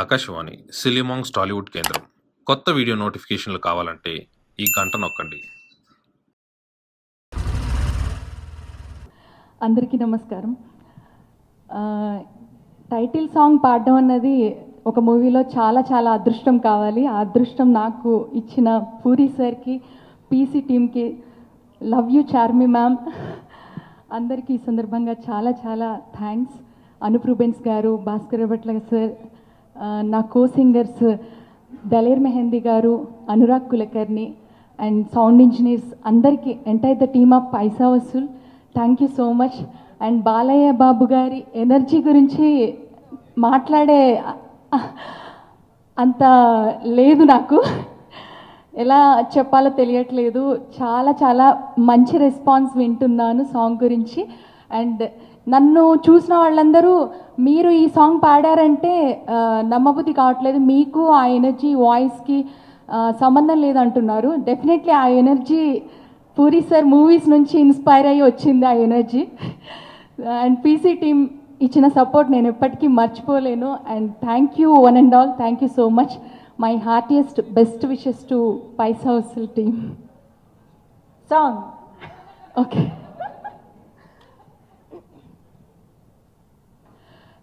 Akash Vani silly monks Tollywood కేంద్రం కొత్త video నోటిఫికేషన్లు కావాలంటే ఈ గంట నొక్కండి. అందరికీ నమస్కారం. టైటిల్ సాంగ్ పాడడం అన్నది ఒక మూవీలో చాలా అదృష్టం కావాలి. ఆ అదృష్టం నాకు ఇచ్చిన పూరి సార్కి, పీసీ టీమ్కి లవ్ యూ చార్మి మ్యామ్, అందరికీ ఈ సందర్భంగా చాలా థ్యాంక్స్. అనుప్రూబెన్స్ గారు, భాస్కర్ భట్ల సార్, నా కో సింగర్స్ దలేర్ మెహందీ గారు, Anurag Kulkarni and sound engineers అందరికీ, entire the team of Paisa Vasool, thank you so much. And Balayya Babu గారి ఎనర్జీ గురించి మాట్లాడే అంత లేదు, నాకు ఎలా చెప్పాలో తెలియట్లేదు. చాలా మంచి రెస్పాన్స్ వింటున్నాను సాంగ్ గురించి. అండ్ నన్ను చూసిన వాళ్ళందరూ మీరు ఈ సాంగ్ పాడారంటే నమ్మబుద్ధి కావట్లేదు, మీకు ఆ ఎనర్జీ వాయిస్కి సంబంధం లేదంటున్నారు. డెఫినెట్లీ ఆ ఎనర్జీ పూరి సార్ మూవీస్ నుంచి ఇన్స్పైర్ అయ్యి వచ్చింది ఆ ఎనర్జీ. అండ్ పీసీ టీమ్ ఇచ్చిన సపోర్ట్ నేను ఎప్పటికీ మర్చిపోలేను. And thank you one and all, thank you so much. My heartiest best wishes to Paisa Vasool team. Song okay.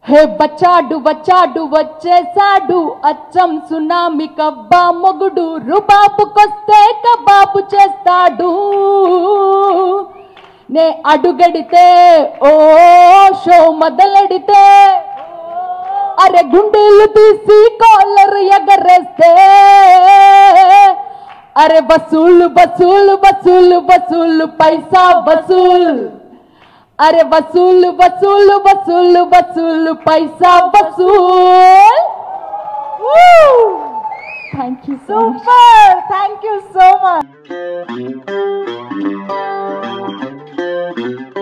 हे बचाडू बचाडू बच्चे साडू अच्चम सुनामी कब्बा मोगुडू रुबाबु कोस्ते कबाबु चेस्ताडू ने अडुगडिते ओ शो मदलडिते अरे गुंडेलु तीसी कॉलर एगरेस्ते अरे वसूल वसूल वसूल वसूल पैसा वसूल अरे वसूल वसूल वसूल Vasool Paisa Vasool. Thank you so much. Thank you so much.